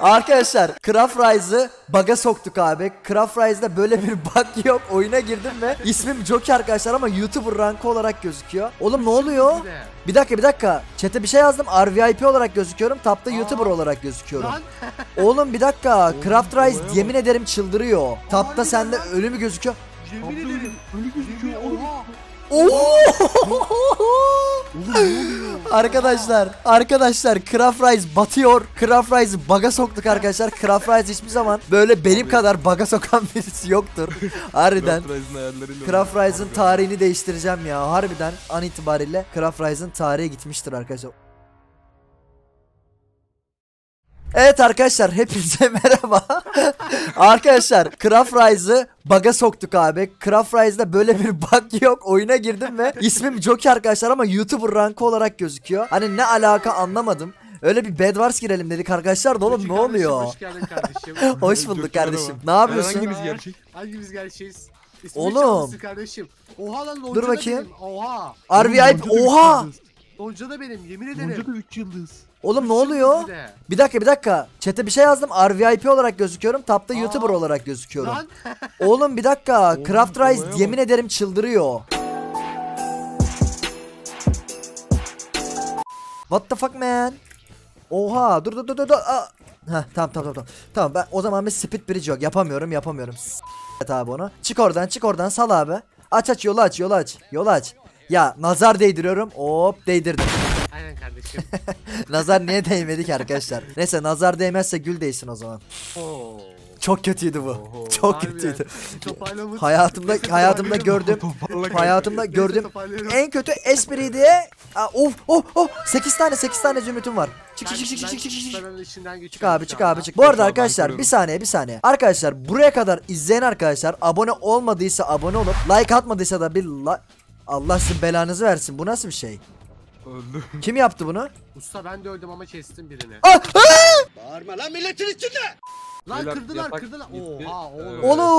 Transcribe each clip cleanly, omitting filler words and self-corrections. Arkadaşlar CraftRise'ı bug'a soktuk abi. CraftRise'da böyle bir bug yok. Oyuna girdim ve ismim Joker arkadaşlar ama YouTuber rankı olarak gözüküyor. Oğlum ne oluyor? Bir dakika bir dakika. Chat'e bir şey yazdım. RVIP olarak gözüküyorum. Tapta YouTuber olarak gözüküyorum. Oğlum bir dakika. CraftRise yemin ederim çıldırıyor. Tapta sende ölü mü gözüküyor? Yemin ederim. Ölü gözüküyor. Arkadaşlar CraftRise batıyor. CraftRise'ı bug'a soktuk arkadaşlar. CraftRise hiçbir zaman böyle benim kadar bug'a sokan birisi yoktur. Harbiden CraftRise'ın tarihini değiştireceğim ya. Harbiden an itibariyle CraftRise'ın tarihi gitmiştir arkadaşlar. Evet arkadaşlar hepinize merhaba. Arkadaşlar CraftRise'ı bug'a soktuk abi. CraftRise'da böyle bir bug yok. Oyuna girdim ve ismim Joker arkadaşlar ama YouTuber rankı olarak gözüküyor. Hani ne alaka anlamadım. Öyle bir Bedwars girelim dedik arkadaşlar da oğlum ne oluyor? Hoş geldin kardeşim. Hoş bulduk kardeşim. Ne yapıyorsun? Hangimiz gerçek? Hangimiz gerçeğiz? Oğlum. Kardeşim. Oha lan Lonca. Dur bakayım. Oha. RVIP oha. Lonca da benim yemin ederim. Lonca da 3 yıldız. Oğlum ne oluyor? Bir dakika bir dakika. Chat'e bir şey yazdım. RVIP olarak gözüküyorum. Tapta YouTuber olarak gözüküyorum. Oğlum bir dakika. CraftRise yemin ederim çıldırıyor. What the fuck man? Oha dur. Heh, tamam. Tamam ben o zaman bir speed bridge yok. Yapamıyorum. Evet abi onu. Çık oradan sal abi. Aç yolu aç. Ya nazar değdiriyorum. Hop değdirdim. Aynen kardeşim. Nazar niye değmedik arkadaşlar? Neyse nazar değmezse gül değsin o zaman. Oo. Çok kötüydü bu. Oho. Çok kötüydü. hayatımda gördüğüm en kötü espri diye. Of 8 tane zümrütüm var. Çık abi. Bu arada arkadaşlar bir saniye. Arkadaşlar buraya kadar izleyen arkadaşlar abone olmadıysa abone olup like atmadıysa da bir like. Allah sizin belanızı versin. Bu nasıl bir şey? Öldüm. Kim yaptı bunu? Usta ben de öldüm ama kestim birini. Bağırma lan milletin içinde. Lan kırdılar. Oha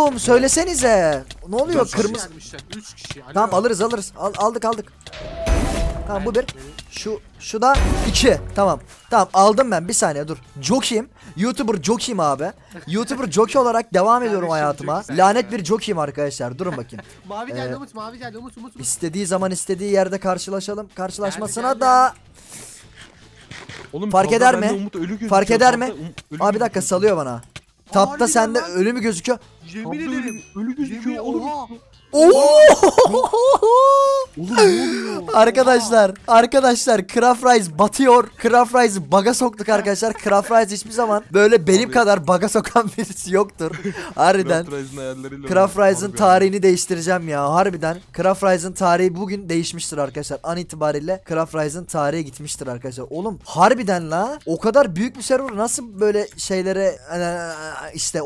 oğlum söylesenize. Ne oluyor kırmızı? 3 kişi. Tamam alırız. Aldık. Tamam bu bir. Şu da 2. Tamam aldım ben bir saniye dur. Jockey'im. YouTuber Jockey'im abi. YouTuber Jockey olarak devam ediyorum hayatıma. Lanet bir Jockey'im arkadaşlar. Durun bakayım. Mavi geldi Umut. İstediği zaman istediği yerde karşılaşalım. Karşılaşmasına da. Oğlum, fark eder mi? Fark eder mi? Abi bir dakika salıyor bana. Tapta sende ölü mü gözüküyor? Yemin ederim ölü gözüküyor oğlum. Arkadaşlar CraftRise batıyor. CraftRise'ı bug'a soktuk arkadaşlar. CraftRise hiçbir zaman böyle benim kadar bug'a sokan birisi yoktur. Harbiden CraftRise'ın tarihini değiştireceğim ya. Harbiden CraftRise'ın tarihi bugün değişmiştir arkadaşlar. An itibariyle CraftRise'ın tarihi gitmiştir arkadaşlar. Oğlum harbiden la. O kadar büyük bir server nasıl böyle şeylere işte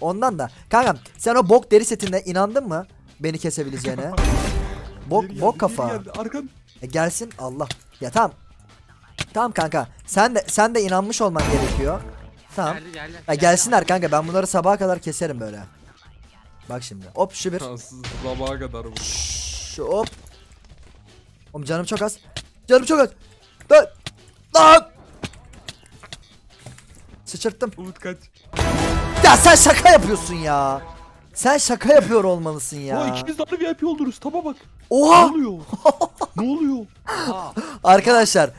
ondan da. Kankam sen o bok deri setine inandın mı? Beni kesebileceğine. Bok kafa. Gelsin Allah. Ya tamam. Tamam kanka. Sen de inanmış olman gerekiyor. Tamam. Gelsinler kanka. Ben bunları sabaha kadar keserim böyle. Bak şimdi. Hop şu bir. Sabaha kadar bu. Şu hop. Oğlum canım çok az. Dön. Lan. Sıçırttım. Umut kaç. Ya sen şaka yapıyorsun ya. Sen şaka yapıyor olmalısın ya. O ikimiz de VIP oluruz. Taba bak. Oha. Ne oluyor? Arkadaşlar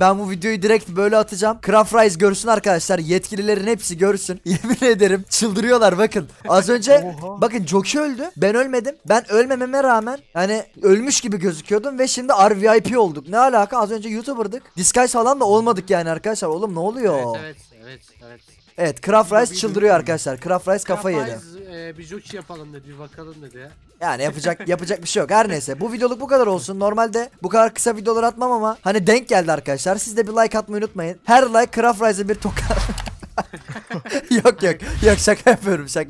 ben bu videoyu direkt böyle atacağım. CraftRise görsün arkadaşlar. Yetkililerin hepsi görsün. Yemin ederim çıldırıyorlar bakın. Az önce bakın Jockey öldü. Ben ölmedim. Ben ölmememe rağmen hani ölmüş gibi gözüküyordum ve şimdi RVIP olduk. Ne alaka? Az önce YouTuber'dık. Disguise falan da olmadık yani arkadaşlar. Oğlum ne oluyor? Evet. Evet CraftRise çıldırıyor arkadaşlar. CraftRise kafayı yedi. Bir jockey yapalım dedi, bir bakalım dedi. Yani yapacak bir şey yok. Her neyse bu videoluk bu kadar olsun. Normalde bu kadar kısa videolar atmam ama hani denk geldi arkadaşlar. Siz de bir like atmayı unutmayın. Her like CraftRise'e bir tokat. Yok şaka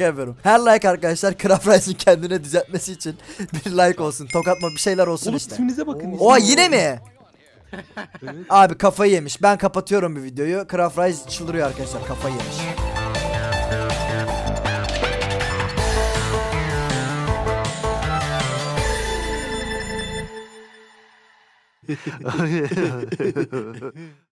yapıyorum. Her like arkadaşlar CraftRise'ın kendine düzeltmesi için bir like olsun. Tokatma bir şeyler olsun işte. İsminize bakın. Oha yine mi? Evet. Abi kafayı yemiş. Ben kapatıyorum bu videoyu. CraftRise çıldırıyor arkadaşlar. Kafayı yemiş.